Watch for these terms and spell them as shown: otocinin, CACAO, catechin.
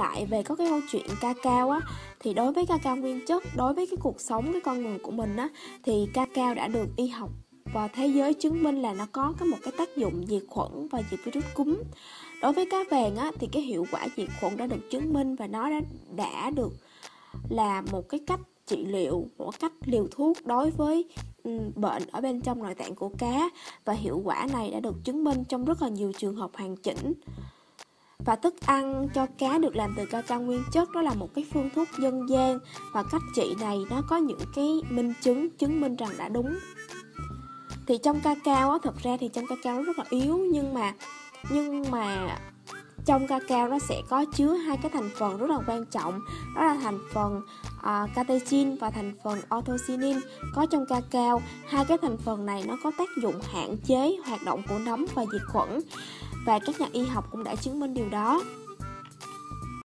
lại về có cái câu chuyện cacao á, thì đối với cacao nguyên chất, đối với cái cuộc sống cái con người của mình á, thì cacao đã được y học và thế giới chứng minh là nó có cái một cái tác dụng diệt khuẩn và diệt virus cúm. Đối với cá vàng á, thì cái hiệu quả diệt khuẩn đã được chứng minh và nó đã được là một cái cách trị liệu, một cách liều thuốc đối với bệnh ở bên trong nội tạng của cá, và hiệu quả này đã được chứng minh trong rất là nhiều trường hợp hoàn chỉnh. Và thức ăn cho cá được làm từ cacao nguyên chất, đó là một cái phương thuốc dân gian, và cách trị này nó có những cái minh chứng chứng minh rằng đã đúng. Thì trong cacao á, thật ra thì trong cacao nó rất là yếu, nhưng mà trong cacao nó sẽ có chứa hai cái thành phần rất là quan trọng, đó là thành phần catechin và thành phần otocinin có trong cacao. Hai cái thành phần này nó có tác dụng hạn chế hoạt động của nấm và diệt khuẩn, và các nhà y học cũng đã chứng minh điều đó.